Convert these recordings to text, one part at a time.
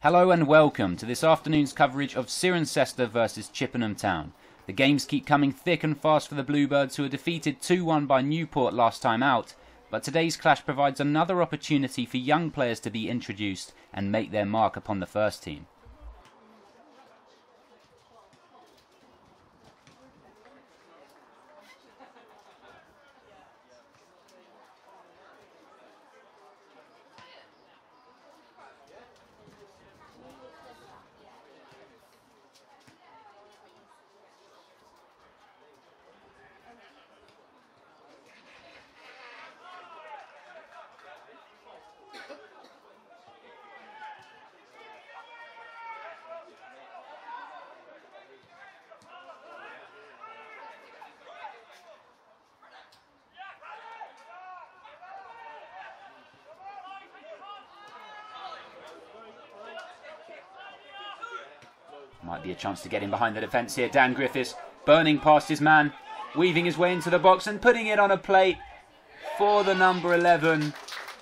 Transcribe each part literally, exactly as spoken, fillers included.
Hello and welcome to this afternoon's coverage of Cirencester versus Chippenham Town. The games keep coming thick and fast for the Bluebirds, who are defeated two one by Newport last time out, but today's clash provides another opportunity for young players to be introduced and make their mark upon the first team. Might be a chance to get in behind the defence here. Dan Griffiths burning past his man, weaving his way into the box and putting it on a plate for the number eleven,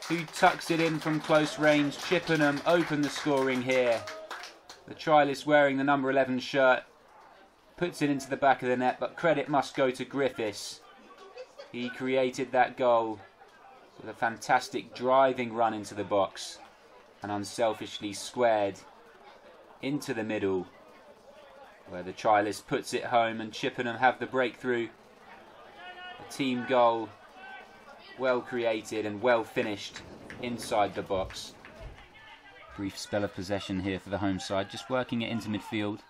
who tucks it in from close range. Chippenham open the scoring here. The trialist wearing the number eleven shirt puts it into the back of the net, but credit must go to Griffiths. He created that goal with a fantastic driving run into the box and unselfishly squared into the middle, where the trialist puts it home and Chippenham have the breakthrough. A team goal, well created and well finished inside the box. Brief spell of possession here for the home side, just working it into midfield.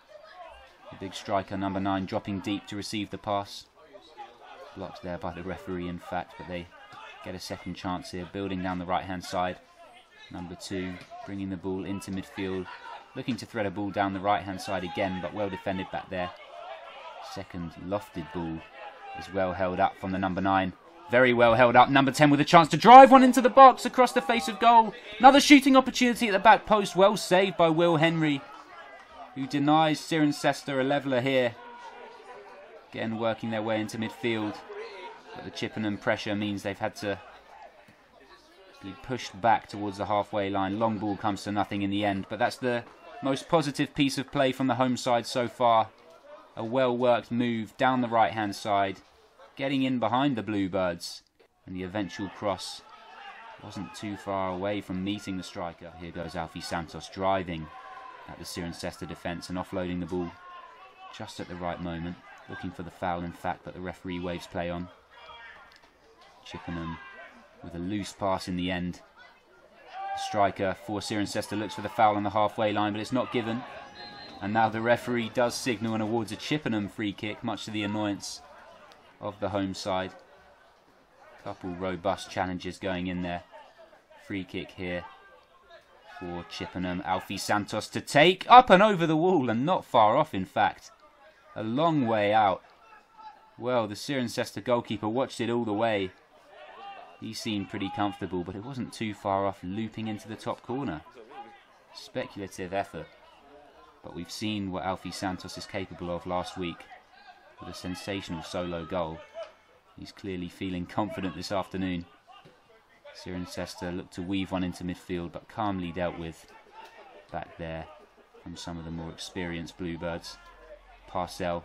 The big striker, number nine, dropping deep to receive the pass. Blocked there by the referee, in fact, but they get a second chance here, building down the right-hand side. Number two, bringing the ball into midfield. Looking to thread a ball down the right-hand side again, but well defended back there. Second lofted ball is well held up from the number nine. Very well held up. Number ten with a chance to drive one into the box across the face of goal. Another shooting opportunity at the back post. Well saved by Will Henry, who denies Cirencester a leveller here. Again, working their way into midfield. But the Chippenham pressure means they've had to be pushed back towards the halfway line. Long ball comes to nothing in the end, but that's the most positive piece of play from the home side so far. A well-worked move down the right-hand side, getting in behind the Bluebirds. And the eventual cross wasn't too far away from meeting the striker. Here goes Alfie Santos driving at the Cirencester defence and offloading the ball just at the right moment. Looking for the foul, in fact, but the referee waves play on. Chippenham with a loose pass in the end. The striker for Cirencester looks for the foul on the halfway line, but it's not given. And now the referee does signal and awards a Chippenham free kick, much to the annoyance of the home side. Couple robust challenges going in there. Free kick here for Chippenham. Alfie Santos to take, up and over the wall, and not far off, in fact. A long way out. Well, the Cirencester goalkeeper watched it all the way. He seemed pretty comfortable, but it wasn't too far off looping into the top corner. Speculative effort. But we've seen what Alfie Santos is capable of last week with a sensational solo goal. He's clearly feeling confident this afternoon. Cirencester looked to weave one into midfield, but calmly dealt with back there from some of the more experienced Bluebirds. Parcell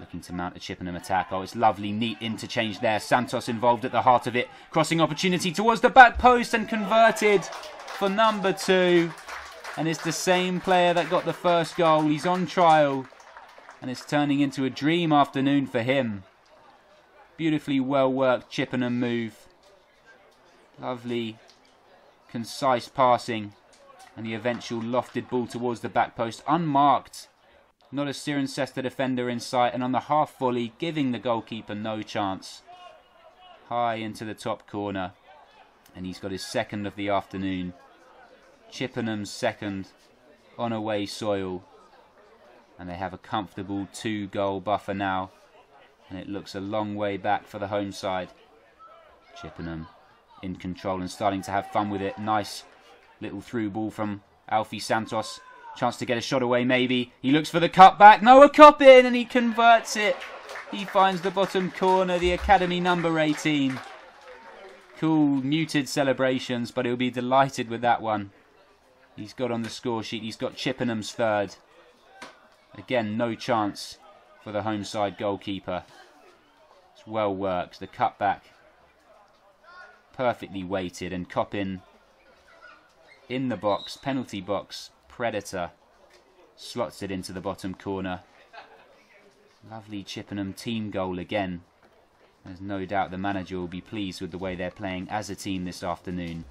looking to mount a Chippenham attack. Oh, it's lovely, neat interchange there. Santos involved at the heart of it. Crossing opportunity towards the back post and converted for number two. And it's the same player that got the first goal. He's on trial. And it's turning into a dream afternoon for him. Beautifully well-worked Chippenham move. Lovely, concise passing. And the eventual lofted ball towards the back post. Unmarked. Not a Cirencester defender in sight, and on the half volley, giving the goalkeeper no chance. High into the top corner, and he's got his second of the afternoon. Chippenham's second on away soil, and they have a comfortable two-goal buffer now, and it looks a long way back for the home side. Chippenham in control and starting to have fun with it. Nice little through ball from Alfie Santos. Chance to get a shot away, maybe. He looks for the cutback. Noah Coppin, and he converts it. He finds the bottom corner, the academy number eighteen. Cool, muted celebrations, but he'll be delighted with that one. he's got on the score sheet, he's got Chippenham's third. Again, no chance for the home side goalkeeper. It's well worked. The cutback perfectly weighted, and Coppin in the box, penalty box, predator, slots it into the bottom corner. Lovely Chippenham team goal again. There's no doubt the manager will be pleased with the way they're playing as a team this afternoon.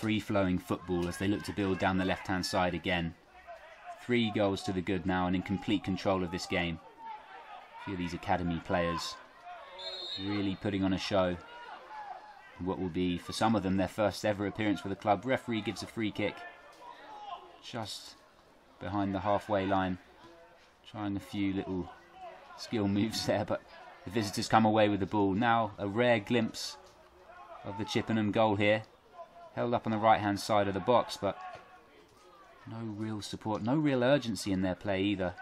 Free-flowing football as they look to build down the left-hand side again. Three goals to the good now, and in complete control of this game. A few of these academy players really putting on a show. What will be, for some of them, their first ever appearance for the club. Referee gives a free kick just behind the halfway line. Trying a few little skill moves there, but the visitors come away with the ball. Now a rare glimpse of the Chippenham goal here. Held up on the right-hand side of the box, but no real support, no real urgency in their play either.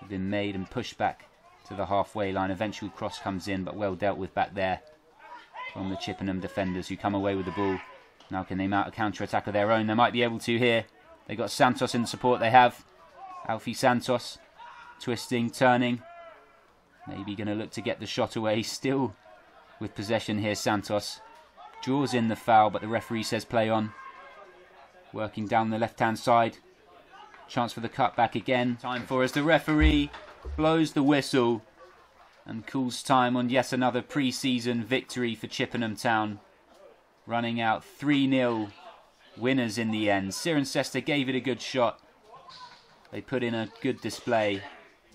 They've been made and pushed back to the halfway line. Eventual cross comes in, but well dealt with back there from the Chippenham defenders, who come away with the ball. Now can they mount a counter-attack of their own? They might be able to here. They got Santos in support. They have Alfie Santos twisting, turning. Maybe going to look to get the shot away. Still with possession here, Santos. Draws in the foul, but the referee says play on. Working down the left-hand side. Chance for the cutback again. Time for us. The referee blows the whistle and calls time on yet another pre-season victory for Chippenham Town. Running out three nil winners in the end. Cirencester gave it a good shot. They put in a good display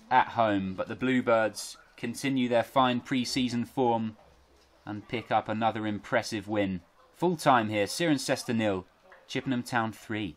at home, but the Bluebirds continue their fine pre-season form and pick up another impressive win. Full time here, Cirencester nil, Chippenham Town three.